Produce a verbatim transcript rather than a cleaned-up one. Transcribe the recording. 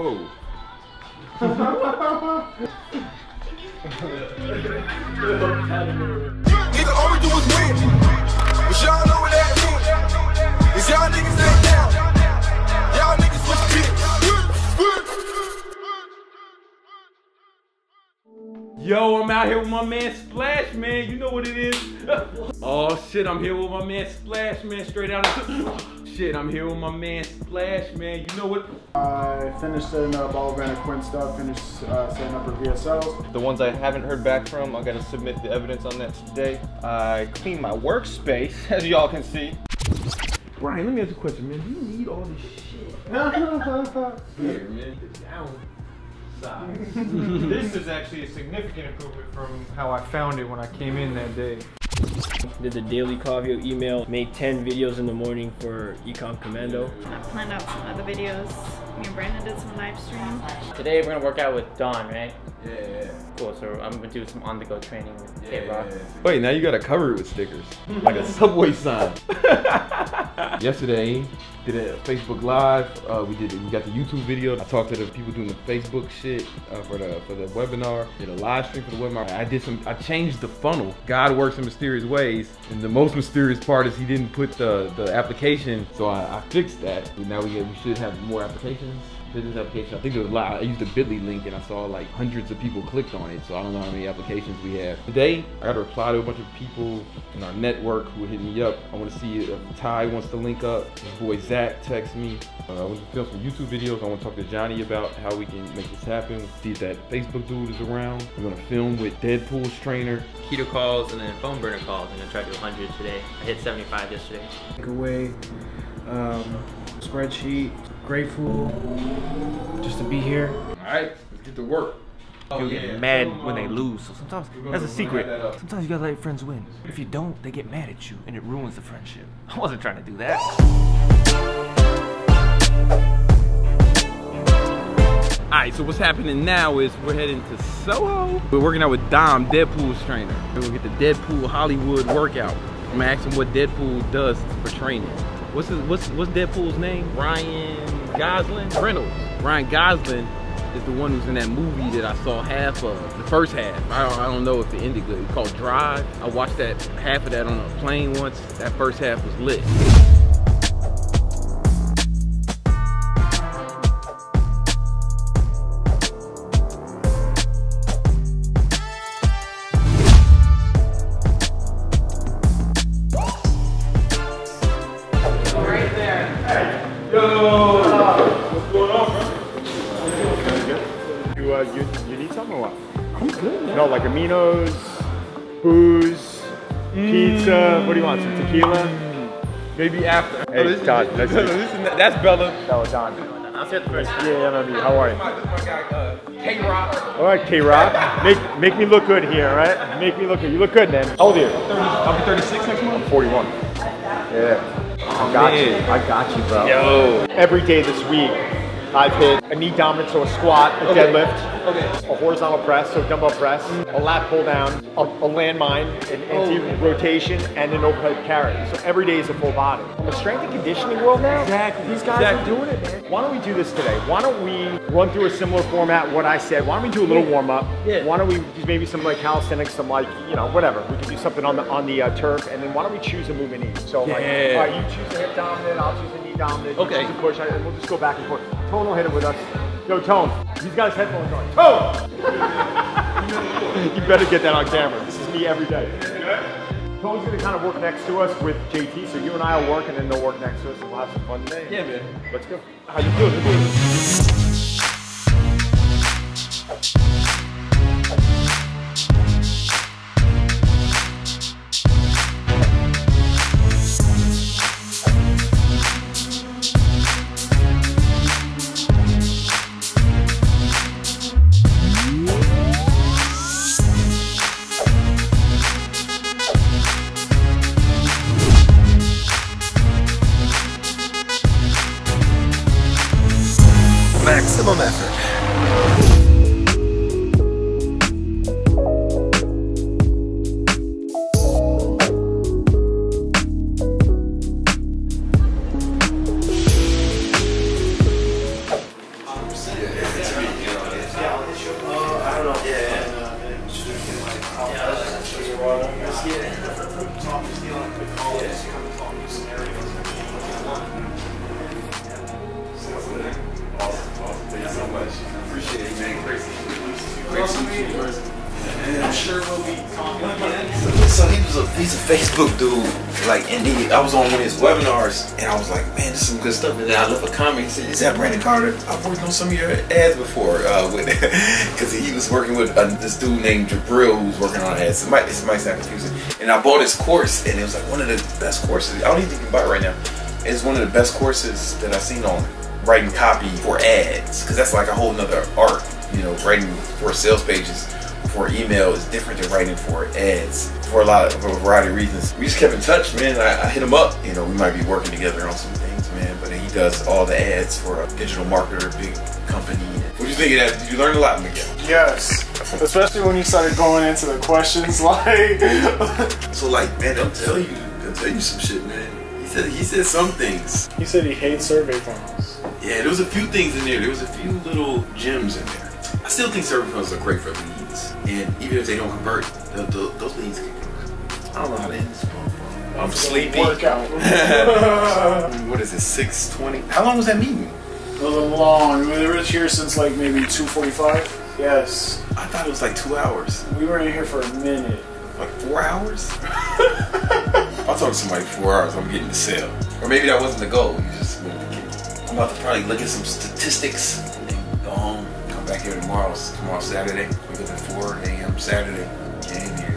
Whoa. Nigga, all we do is win. But y'all know what that means. It's y'all niggas that down. Y'all niggas was bitch. Yo, I'm out here with my man Splash, man. You know what it is. Oh shit, I'm here with my man Splash, man. Straight out of shit, I'm here with my man Splash, man. You know what? I finished setting up all Vanna Quinn stuff, finished uh, setting up her V S Ls. The ones I haven't heard back from, I gotta submit the evidence on that today. I cleaned my workspace, as y'all can see. Ryan, let me ask you a question, man. Do you need all this shit? Here, man. Down. Size. This is actually a significant improvement from how I found it when I came in that day. Did the daily Kavio email, made ten videos in the morning for Ecom Commando. I planned out some other videos. Me and Brandon did some live streams. Today we're gonna work out with Don, right? Yeah, yeah, yeah. Cool, so I'm gonna do some on the go training with yeah, K-Rock. Yeah, yeah. Wait, now you gotta cover it with stickers. Like a Subway sign. Yesterday, did a Facebook Live. Uh, we did. We got the YouTube video. I talked to the people doing the Facebook shit uh, for the for the webinar. Did a live stream for the webinar. I did some. I changed the funnel. God works in mysterious ways, and the most mysterious part is he didn't put the the application. So I, I fixed that. And now we get, we should have more applications. Business application. I think there was a lot. I used the Bitly link and I saw like hundreds of people clicked on it. So I don't know how many applications we have. Today, I got to reply to a bunch of people in our network who hit me up. I want to see if Ty wants to link up. His boy Zach texts me. Uh, I want to film some YouTube videos. I want to talk to Johnny about how we can make this happen. See if that Facebook dude is around. We're going to film with Deadpool's trainer. Keto calls and then phone burner calls. I'm going to try to do one hundred today. I hit seventy-five yesterday. Take away. Um, spreadsheet. Grateful just to be here. All right, let's get to work. People oh, get yeah. mad so, um, when they lose. So sometimes that's a secret. That sometimes you gotta let your friends win. If you don't, they get mad at you, and it ruins the friendship. I wasn't trying to do that. All right, so what's happening now is we're heading to Soho. We're working out with Dom, Deadpool's trainer. We're gonna get the Deadpool Hollywood workout. I'm gonna ask him what Deadpool does for training. What's his, what's what's Deadpool's name? Ryan Gosling? Reynolds. Ryan Gosling is the one who's in that movie that I saw half of, the first half. I don't, I don't know if it ended good. It's called Drive. I watched that half of that on a plane once. That first half was lit. Aminos, booze, mm. pizza. What do you want? Some tequila? Mm. Maybe after. Hey, oh, Don. Is, nice no, no, is, that's Bella. No, Don. I'll say the first. Yeah, I know. How are you? My guy, uh, K-Rock. All right, K-Rock. Make make me look good here, all right? Make me look good. You look good, man. How old are you? I'll be thirty-six next month. I'm forty-one. Yeah. Oh, I got man. you. I got you, bro. Yo. Every day this week, I've hit a knee dominant, so a squat, a okay. deadlift. Okay. A horizontal press, so dumbbell press, a lat pull down, a, a landmine, an anti-rotation, and an overhead carry. So every day is a full body. In the strength and conditioning world now, exactly. these guys exactly. are doing it, man. Why don't we do this today? Why don't we run through a similar format, what I said? Why don't we do a little warm-up? Yeah. Why don't we do maybe some like calisthenics, some like, you know, whatever. We can do something on the on the uh, turf, and then why don't we choose a movement each? So yeah. like, all right, you choose a hip dominant, I'll choose a knee dominant, okay. you choose a push, and we'll just go back and forth. Tone will hit it with us. Yo, Tone, he's got his headphones on. Tone! You better get that on camera. This is me every day. Tone's gonna kind of work next to us with J T, so you and I will work, and then they'll work next to us, and we'll have some fun today. Yeah, man. Let's go. How you doing? Maximum effort. he's a Facebook dude. Like, and he, I was on one of his webinars, and I was like, man, this is some good stuff. And then I left a comment. He said, is that Brandon Carter? I've worked on some of your ads before. Because uh, he was working with uh, this dude named Jabril, who's working on ads. It might, it might sound confusing. And I bought his course, and it was like one of the best courses. I don't even think you can buy it right now. It's one of the best courses that I've seen on writing copy for ads. Because that's like a whole nother art, you know, writing for sales pages. For email is different than writing for ads for a lot of for a variety of reasons. We just kept in touch, man. I, I hit him up. You know, we might be working together on some things, man. But he does all the ads for a digital marketer, big company. What do you think of that? Did you learn a lot, Miguel? Yes, especially when you started going into the questions, like. So, like, man, they'll tell you, they'll tell you some shit, man. He said he said some things. He said he hates survey forms. Yeah, there was a few things in there. There was a few little gems in there. I still think survey forms are great for leads, and even if they don't convert, the, the, those leads can convert. I don't know how to end this phone. I'm sleepy. Workout. What is it? Six twenty. How long was that meeting? It was long. We were here since like maybe two forty-five. Yes. I thought it was like two hours. We were in here for a minute. Like four hours? I talked to somebody for four hours. I'm getting the sale, or maybe that wasn't the goal. You just wanted to get. I'm about to probably look at some statistics and go home. Back here tomorrow, tomorrow Saturday. We go to four a m Saturday. Get in here.